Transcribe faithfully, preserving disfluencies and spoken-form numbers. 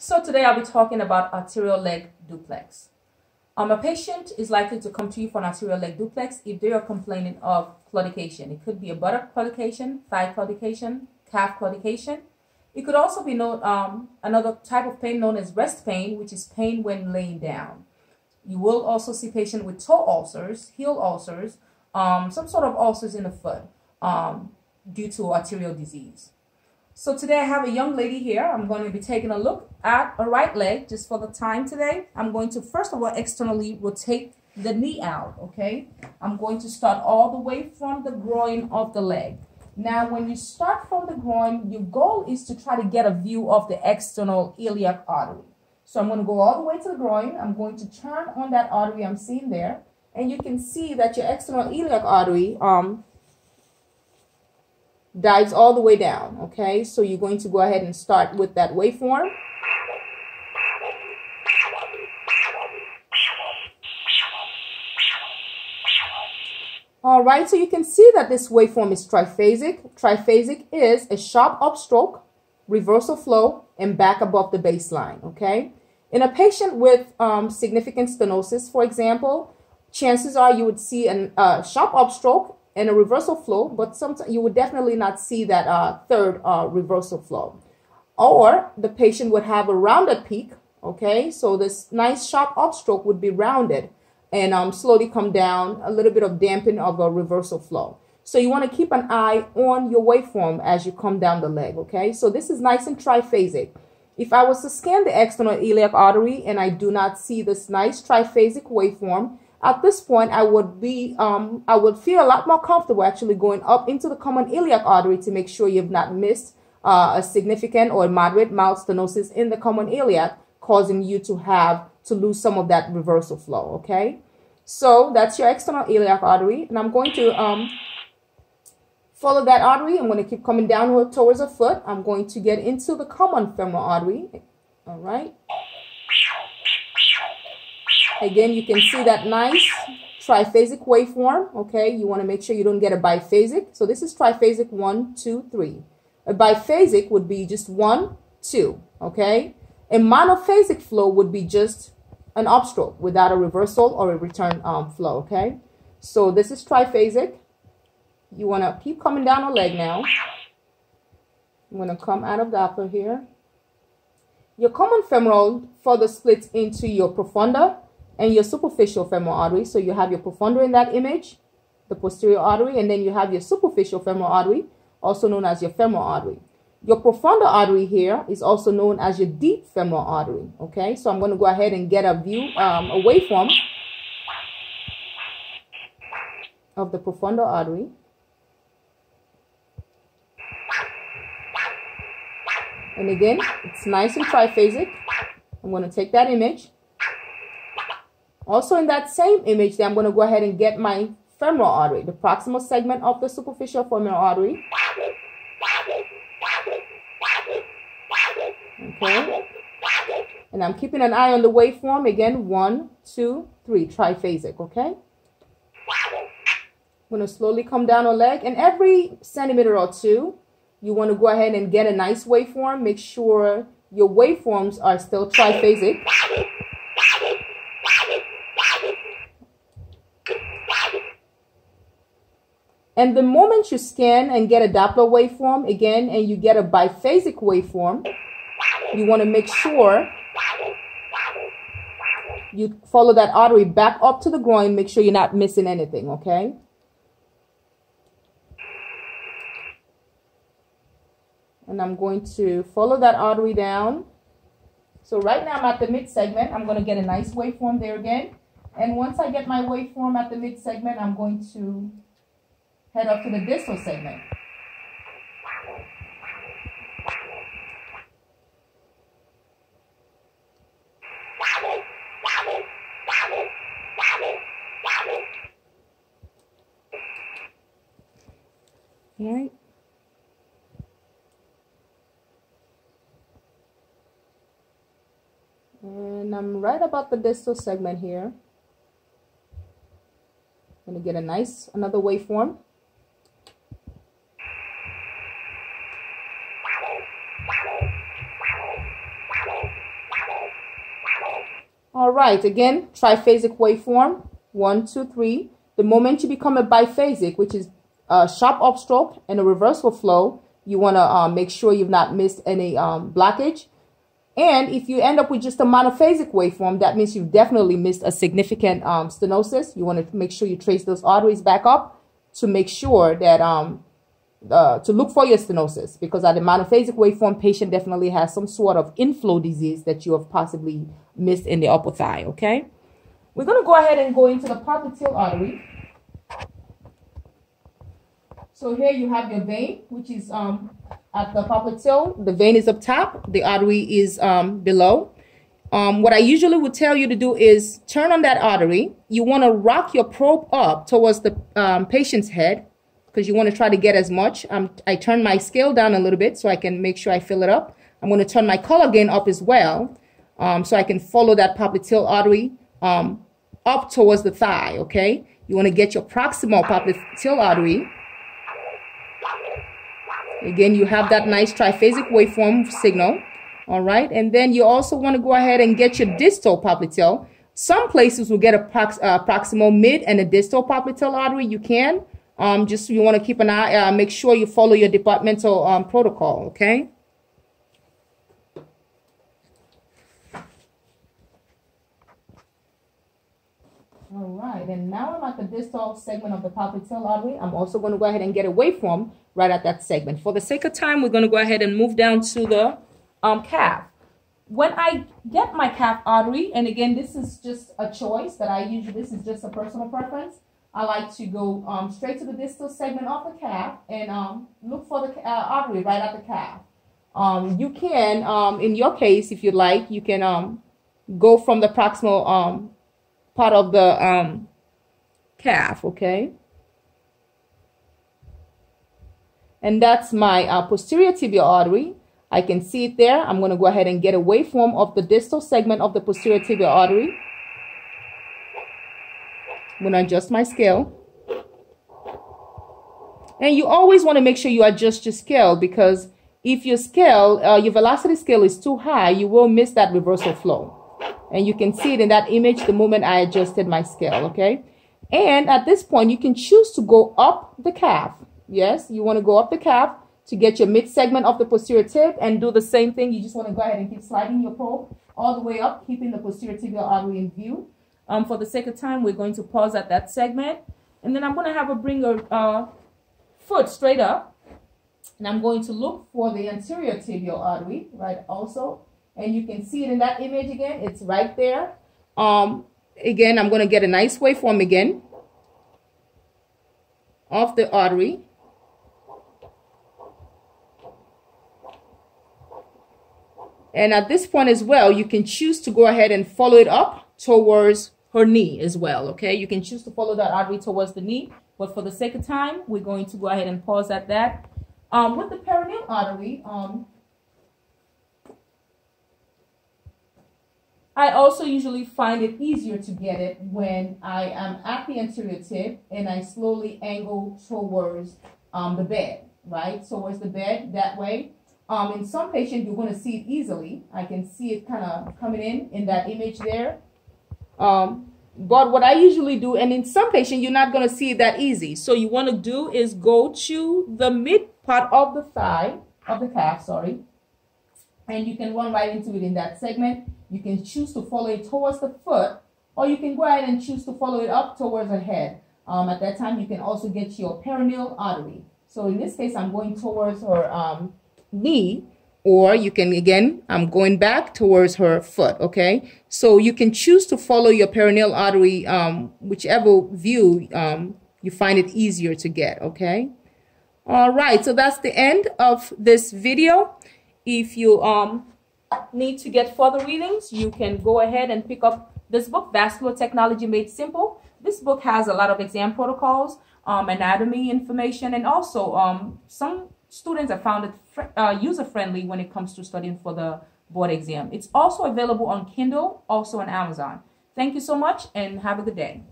So today I'll be talking about arterial leg duplex. Um, a patient is likely to come to you for an arterial leg duplex if they are complaining of claudication. It could be a buttock claudication, thigh claudication, calf claudication. It could also be known, um, another type of pain known as rest pain, which is pain when laying down. You will also see patients with toe ulcers, heel ulcers, um, some sort of ulcers in the foot um, due to arterial disease. So today I have a young lady here. I'm going to be taking a look at her right leg just for the time today. I'm going to first of all externally rotate the knee out, okay? I'm going to start all the way from the groin of the leg. Now when you start from the groin, your goal is to try to get a view of the external iliac artery. So I'm going to go all the way to the groin. I'm going to turn on that artery I'm seeing there. And you can see that your external iliac artery um, dives all the way down, okay? So you're going to go ahead and start with that waveform. All right, so you can see that this waveform is triphasic. Triphasic is a sharp upstroke, reversal flow, and back above the baseline, okay? In a patient with um, significant stenosis, for example, chances are you would see a uh, sharp upstroke and a reversal flow, but sometimes you would definitely not see that uh, third uh, reversal flow. Or the patient would have a rounded peak, okay? So this nice sharp upstroke would be rounded and um, slowly come down, a little bit of dampen of a reversal flow. So you wanna keep an eye on your waveform as you come down the leg, okay? So this is nice and triphasic. If I was to scan the external iliac artery and I do not see this nice triphasic waveform, at this point, I would be, um, I would feel a lot more comfortable actually going up into the common iliac artery to make sure you've not missed uh, a significant or moderate mild stenosis in the common iliac, causing you to have to lose some of that reversal flow, okay? So that's your external iliac artery, and I'm going to um, follow that artery. I'm going to keep coming downward towards the foot. I'm going to get into the common femoral artery, all right? Again, you can see that nice triphasic waveform, okay? You want to make sure you don't get a biphasic. So this is triphasic one, two, three. A biphasic would be just one, two, okay? A monophasic flow would be just an upstroke without a reversal or a return um, flow, okay? So this is triphasic. You want to keep coming down the leg now. I'm going to come out of Doppler here. Your common femoral further splits into your profunda and your superficial femoral artery. So you have your profunda in that image, the posterior artery, and then you have your superficial femoral artery, also known as your femoral artery. Your profunda artery here is also known as your deep femoral artery, okay? So I'm gonna go ahead and get a view, um, a waveform of the profunda artery. And again, it's nice and triphasic. I'm gonna take that image. Also in that same image, then I'm going to go ahead and get my femoral artery, the proximal segment of the superficial femoral artery. Okay. And I'm keeping an eye on the waveform. Again, one, two, three, triphasic, okay? I'm going to slowly come down a leg. And every centimeter or two, you want to go ahead and get a nice waveform. Make sure your waveforms are still triphasic. And the moment you scan and get a Doppler waveform again, and you get a biphasic waveform, you want to make sure you follow that artery back up to the groin. Make sure you're not missing anything, okay? And I'm going to follow that artery down. So right now I'm at the mid segment. I'm going to get a nice waveform there again. And once I get my waveform at the mid segment, I'm going to head up to the distal segment. All right. And I'm right about the distal segment here. I'm going to get a nice, another waveform. All right, again, triphasic waveform, one, two, three. The moment you become a biphasic, which is a sharp upstroke and a reversal flow, you want to uh, make sure you've not missed any um, blockage. And if you end up with just a monophasic waveform, that means you've definitely missed a significant um, stenosis. You want to make sure you trace those arteries back up to make sure that, um, uh, to look for your stenosis, because at a monophasic waveform, patient definitely has some sort of inflow disease that you have possibly missed in the upper thigh, okay? We're going to go ahead and go into the popliteal artery. So here you have your vein, which is um, at the popliteal. The vein is up top. The artery is um, below. Um, what I usually would tell you to do is turn on that artery. You want to rock your probe up towards the um, patient's head, because you want to try to get as much. Um, I turn my scale down a little bit so I can make sure I fill it up. I'm going to turn my color gain up as well, um, so I can follow that popliteal artery um, up towards the thigh, okay? You want to get your proximal popliteal artery. Again, you have that nice triphasic waveform signal, all right? And then you also want to go ahead and get your distal popliteal. Some places will get a prox uh, proximal mid and a distal popliteal artery. You can. Um, just you want to keep an eye, uh, make sure you follow your departmental um, protocol, okay? All right, and now I'm at the distal segment of the popliteal artery. I'm also going to go ahead and get a waveform right at that segment. For the sake of time, we're going to go ahead and move down to the um, calf. When I get my calf artery, and again, this is just a choice that I usually, this is just a personal preference. I like to go um, straight to the distal segment of the calf and um, look for the uh, artery right at the calf. Um, you can, um, in your case, if you'd like, you can um, go from the proximal um, part of the um, calf, okay? And that's my uh, posterior tibial artery. I can see it there. I'm going to go ahead and get a waveform of the distal segment of the posterior tibial artery. I'm going to adjust my scale. And you always want to make sure you adjust your scale, because if your scale, uh, your velocity scale is too high, you will miss that reversal flow. And you can see it in that image the moment I adjusted my scale, okay? And at this point, you can choose to go up the calf. Yes, you want to go up the calf to get your mid segment of the posterior tip and do the same thing. You just want to go ahead and keep sliding your probe all the way up, keeping the posterior tibial artery in view. Um, for the sake of time, we're going to pause at that segment. And then I'm going to have her bring her uh, foot straight up. And I'm going to look for the anterior tibial artery, right, also. And you can see it in that image again. It's right there. Um, again, I'm going to get a nice waveform again of the artery. And at this point as well, you can choose to go ahead and follow it up towards her knee as well, okay? You can choose to follow that artery towards the knee, but for the sake of time, we're going to go ahead and pause at that. Um, with the peroneal artery, um, I also usually find it easier to get it when I am at the anterior tip and I slowly angle towards um, the bed, right? Towards the bed, that way. Um, in some patients, you're going to see it easily. I can see it kind of coming in in that image there. Um, but what I usually do, and in some patients, you're not going to see it that easy. So you want to do is go to the mid part of the thigh, of the calf, sorry. And you can run right into it in that segment. You can choose to follow it towards the foot, or you can go ahead and choose to follow it up towards the head. Um, at that time, you can also get your peroneal artery. So in this case, I'm going towards her um, knee, or you can, again, I'm going back towards her foot, okay? So you can choose to follow your peroneal artery, um, whichever view um, you find it easier to get, okay? All right, so that's the end of this video. If you um, need to get further readings, you can go ahead and pick up this book, Vascular Technology Made Simple. This book has a lot of exam protocols, um, anatomy information, and also um, some students have found it uh, user-friendly when it comes to studying for the board exam. It's also available on Kindle, also on Amazon. Thank you so much, and have a good day.